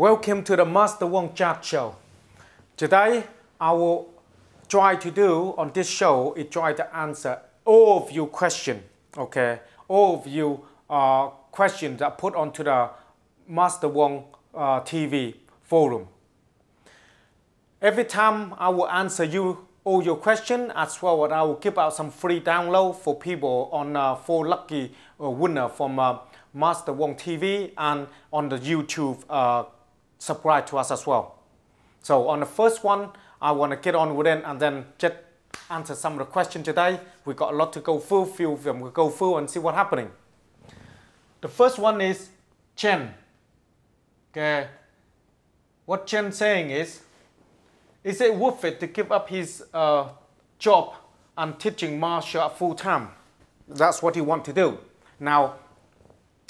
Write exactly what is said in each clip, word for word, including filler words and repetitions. Welcome to the Master Wong Chat Show. Today, I will try to do on this show is try to answer all of your questions. Okay, all of you uh, questions that put onto the Master Wong uh, T V forum. Every time I will answer you all your questions, as well as I will give out some free download for people on uh, for lucky uh, winner from uh, Master Wong T V and on the YouTube. Uh, subscribe to us as well. So on the first one, I want to get on with it and then just answer some of the questions today. We got a lot to go through, few of them we go through and see what's happening. The first one is Chen. Okay, what Chen saying is, is it worth it to give up his uh, job and teaching martial art full time? That's what he want to do. Now,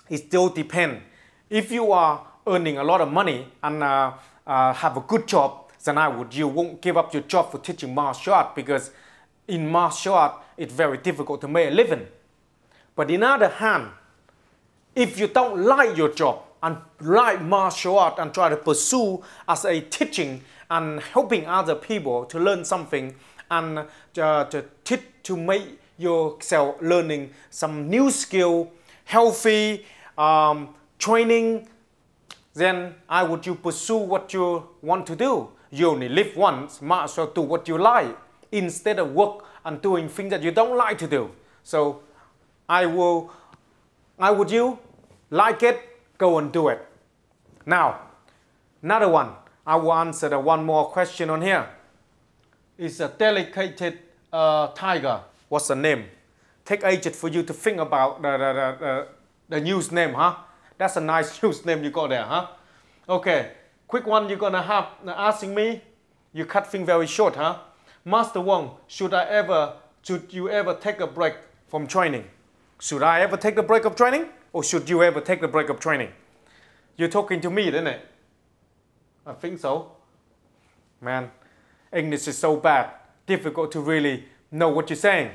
it still depends. If you are earning a lot of money and uh, uh, have a good job, then I would you won't give up your job for teaching martial art, because in martial art it's very difficult to make a living. But in other hand, if you don't like your job and like martial art and try to pursue as a teaching and helping other people to learn something and uh, to teach, to make yourself learning some new skill, healthy um, training, then I would you pursue what you want to do. You only live once, might as well do what you like, instead of work and doing things that you don't like to do. So I will, I would you like it, go and do it. Now, another one. I will answer the one more question on here. It's a delicate uh, tiger. What's the name? Take ages for you to think about the, the, the, the news name, huh? That's a nice news name you got there, huh? Okay, quick one you're gonna have asking me. You cut things very short, huh? Master Wong, should I ever, should you ever take a break from training? Should I ever take the break of training? Or should you ever take the break of training? You're talking to me, isn't it? I think so. Man, English is so bad. Difficult to really know what you're saying.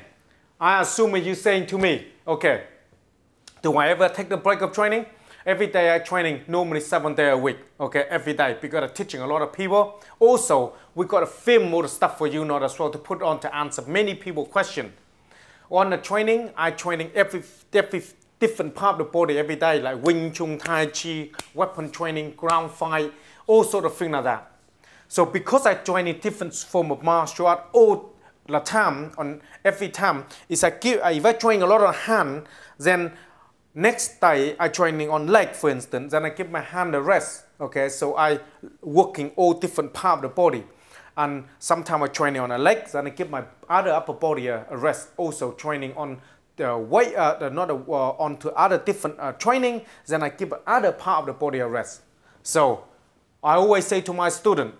I assume you're saying to me, okay, do I ever take the break of training? Every day I training, normally seven days a week, okay, every day, because I'm teaching a lot of people. Also, we got to film all the stuff for you now as well to put on to answer many people's questions. On the training, I training every, every different part of the body every day, like Wing Chun, Tai Chi, weapon training, ground fight, all sort of things like that. So because I training different form of martial art all the time, on every time, is I give, if I train a lot of hand, then next day, I training on leg, for instance, and I give my hand a rest. Okay, so I working all different parts of the body. And sometimes I training on the legs, and I give my other upper body a, a rest. Also training on the weight, uh, not a, uh, onto other different uh, training, then I give other part of the body a rest. So I always say to my student,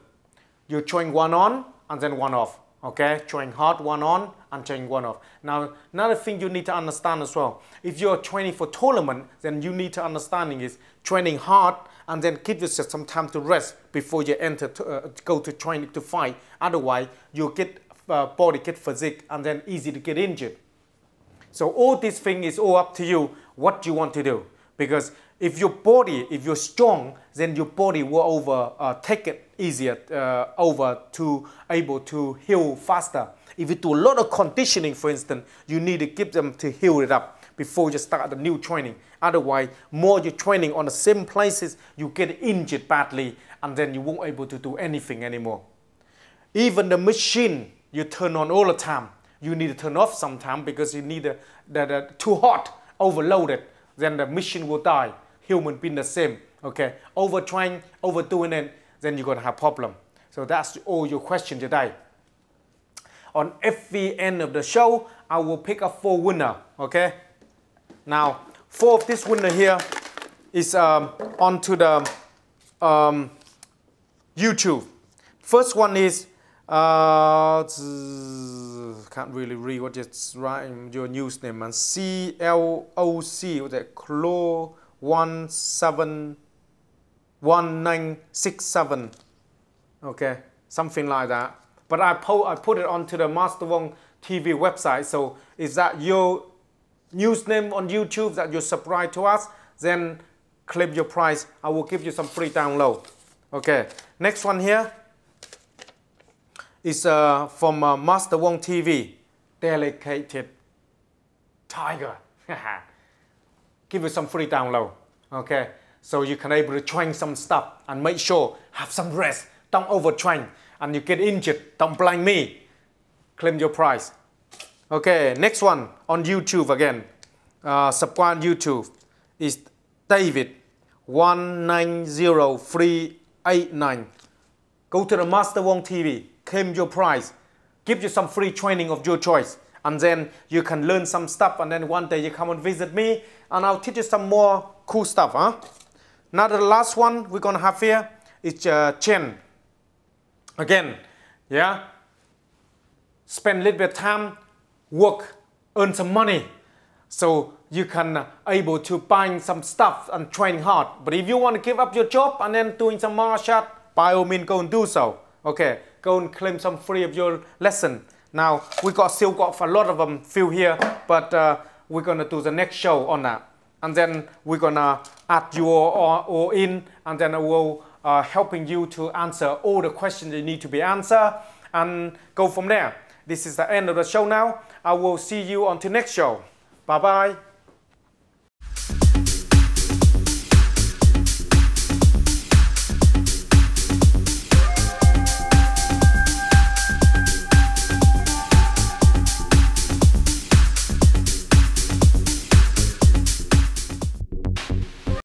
you train one on and then one off. Okay, train hard one on and train one off. Now, another thing you need to understand as well, if you're training for tournament, then you need to understanding is training hard and then give yourself some time to rest before you enter to, uh, go to training to fight. Otherwise, you get uh, body get physique and then easy to get injured. So all this thing is all up to you what you want to do, because if your body, if you're strong, then your body will over uh, take it easier uh, over to able to heal faster. If you do a lot of conditioning, for instance, you need to give them to heal it up before you start the new training. Otherwise, more you're training on the same places, you get injured badly, and then you won't able to do anything anymore. Even the machine you turn on all the time, you need to turn off sometime because you need a, the, the, too hot, overloaded, then the machine will die. Human being the same. Okay, overtrain, overdoing it, then you're gonna have problem. So that's all your question today. On every end of the show, I will pick up four winner. Okay, now four of this winner here is um, onto the um, YouTube. First one is uh, can't really read what it's writing your news name, and C L O C with that claw. One seven, one nine six seven, okay, something like that. But I po I put it onto the Master Wong T V website. So is that your news name on YouTube that you subscribe to us? Then claim your prize. I will give you some free download. Okay, next one here is uh, from uh, Master Wong T V, Dedicated Tiger. Give you some free download. Okay, so you can able to train some stuff and make sure have some rest. Don't overtrain and you get injured. Don't blame me. Claim your prize. Okay, next one on YouTube again. Uh, subscribe on YouTube is David one nine zero three eight nine. Go to the Master Wong T V. Claim your prize. Give you some free training of your choice. And then you can learn some stuff. And then one day you come and visit me. And I'll teach you some more cool stuff. Huh? Now the last one we're going to have here is uh, Chen. Again, yeah. Spend a little bit of time, work, earn some money. So you can uh, able to buy some stuff and train hard. But if you want to give up your job and then doing some martial art, by all means go and do so. Okay, go and claim some free of your lesson. Now we got still got a lot of them few here, but uh, we're gonna do the next show on that, and then we're gonna add you all, all in, and then I will uh, helping you to answer all the questions that need to be answered, and go from there. This is the end of the show now. I will see you on the next show. Bye bye.